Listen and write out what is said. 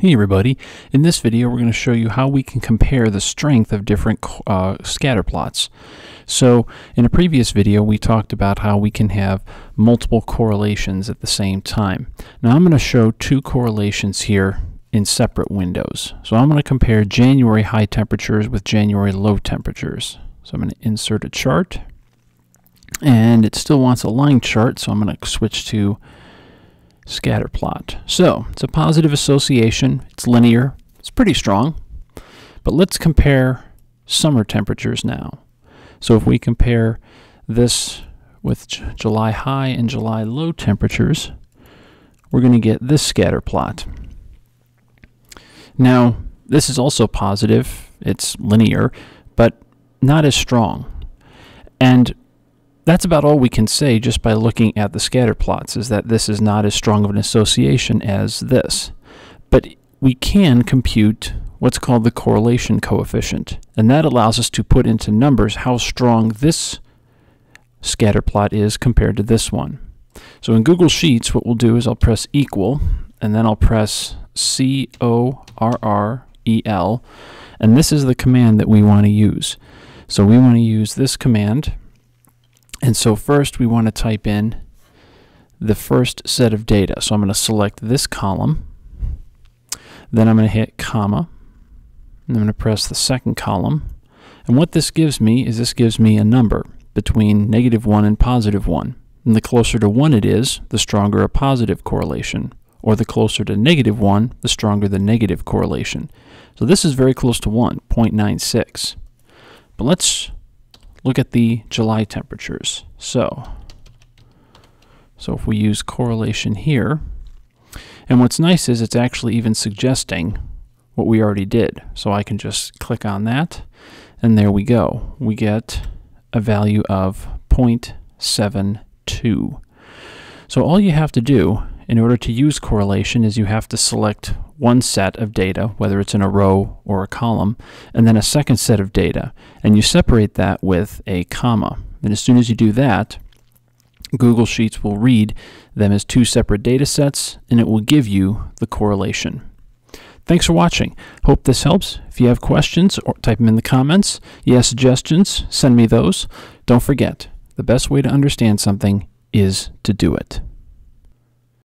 Hey everybody, in this video we're going to show you how we can compare the strength of different scatter plots. So in a previous video we talked about how we can have multiple correlations at the same time. Now I'm going to show two correlations here in separate windows. So I'm going to compare January high temperatures with January low temperatures. So I'm going to insert a chart, and it still wants a line chart, so I'm going to switch to scatter plot. So it's a positive association, it's linear, it's pretty strong, but let's compare summer temperatures now. So if we compare this with July high and July low temperatures, we're going to get this scatter plot. Now this is also positive, it's linear, but not as strong, and that's about all we can say just by looking at the scatter plots, is that this is not as strong of an association as this. But we can compute what's called the correlation coefficient, and that allows us to put into numbers how strong this scatter plot is compared to this one. So in Google Sheets, what we'll do is I'll press equal, and then I'll press CORREL, and this is the command that we want to use. So we want to use this command. And so first we want to type in the first set of data. So I'm going to select this column, then I'm going to hit comma, and I'm going to press the second column. And what this gives me is this gives me a number between -1 and +1. And the closer to 1 it is, the stronger a positive correlation, or the closer to -1, the stronger the negative correlation. So this is very close to 1, 0.96. But let's look at the July temperatures. So if we use correlation here, and what's nice is it's actually even suggesting what we already did. So I can just click on that, and there we go. We get a value of 0.72. So all you have to do in order to use correlation is you have to select one set of data, whether it's in a row or a column, and then a second set of data, and you separate that with a comma. And as soon as you do that, Google Sheets will read them as two separate data sets, and it will give you the correlation. Thanks for watching. Hope this helps. If you have questions, or type them in the comments. You have suggestions, send me those. Don't forget, the best way to understand something is to do it.